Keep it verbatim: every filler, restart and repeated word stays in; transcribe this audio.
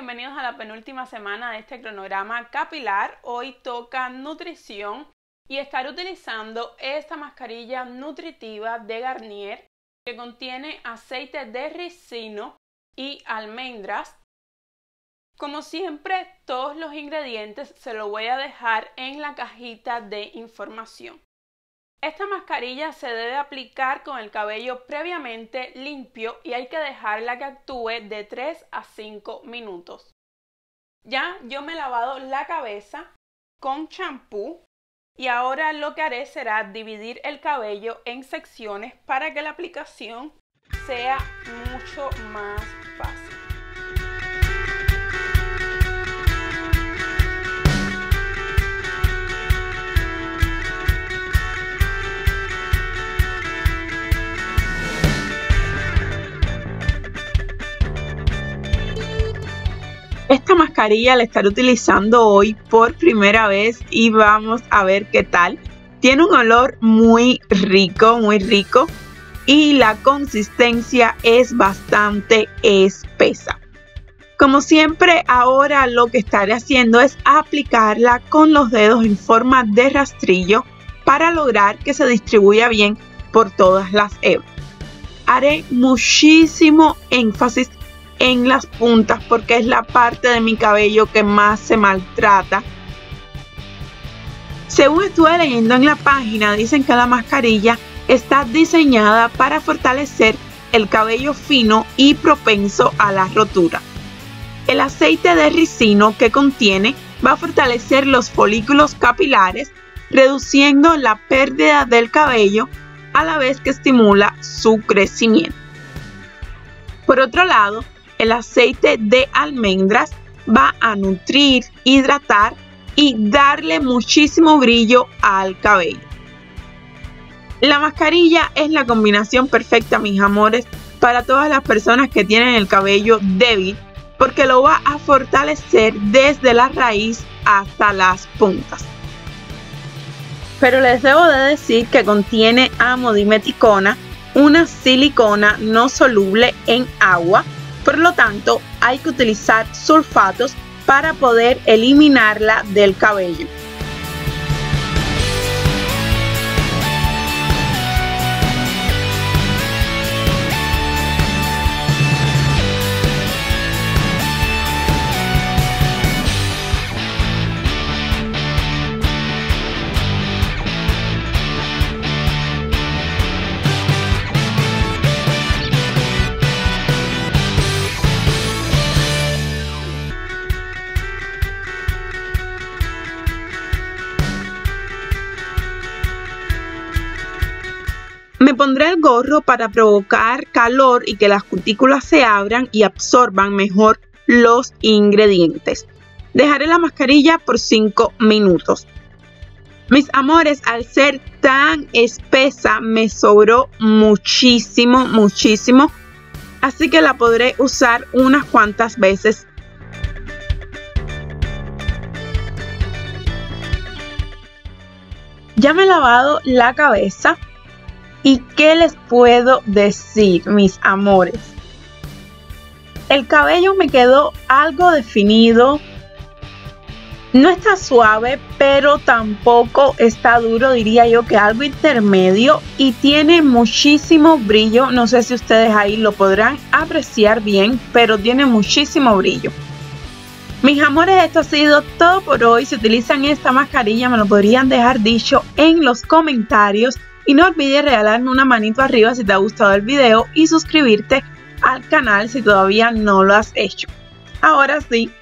bienvenidos a la penúltima semana de este cronograma capilar. Hoy toca nutrición y estaré utilizando esta mascarilla nutritiva de Garnier que contiene aceite de ricino y almendras. Como siempre, todos los ingredientes se los voy a dejar en la cajita de información. Esta mascarilla se debe aplicar con el cabello previamente limpio y hay que dejarla que actúe de tres a cinco minutos. Ya yo me he lavado la cabeza con champú y ahora lo que haré será dividir el cabello en secciones para que la aplicación sea mucho más fácil. Esta mascarilla la estaré utilizando hoy por primera vez y vamos a ver qué tal. Tiene un olor muy rico, muy rico y la consistencia es bastante espesa. Como siempre, ahora lo que estaré haciendo es aplicarla con los dedos en forma de rastrillo para lograr que se distribuya bien por todas las hebras. Haré muchísimo énfasis en las puntas porque es la parte de mi cabello que más se maltrata. Según estuve leyendo en la página, dicen que la mascarilla está diseñada para fortalecer el cabello fino y propenso a la rotura. El aceite de ricino que contiene va a fortalecer los folículos capilares, reduciendo la pérdida del cabello a la vez que estimula su crecimiento. Por otro lado, el aceite de almendras va a nutrir, hidratar y darle muchísimo brillo al cabello. La mascarilla es la combinación perfecta, mis amores, para todas las personas que tienen el cabello débil, porque lo va a fortalecer desde la raíz hasta las puntas. Pero les debo de decir que contiene amodimeticona, una silicona no soluble en agua. Por lo tanto, hay que utilizar sulfatos para poder eliminarla del cabello. Me pondré el gorro para provocar calor y que las cutículas se abran y absorban mejor los ingredientes. Dejaré la mascarilla por cinco minutos. Mis amores, al ser tan espesa me sobró muchísimo, muchísimo. Así que la podré usar unas cuantas veces. Ya me he lavado la cabeza. ¿Y qué les puedo decir, mis amores? El cabello me quedó algo definido. No está suave, pero tampoco está duro, diría yo que algo intermedio. Y tiene muchísimo brillo. No sé si ustedes ahí lo podrán apreciar bien, pero tiene muchísimo brillo. Mis amores, esto ha sido todo por hoy. Si utilizan esta mascarilla, me lo podrían dejar dicho en los comentarios. Y no olvides regalarme una manito arriba si te ha gustado el video y suscribirte al canal si todavía no lo has hecho. Ahora sí,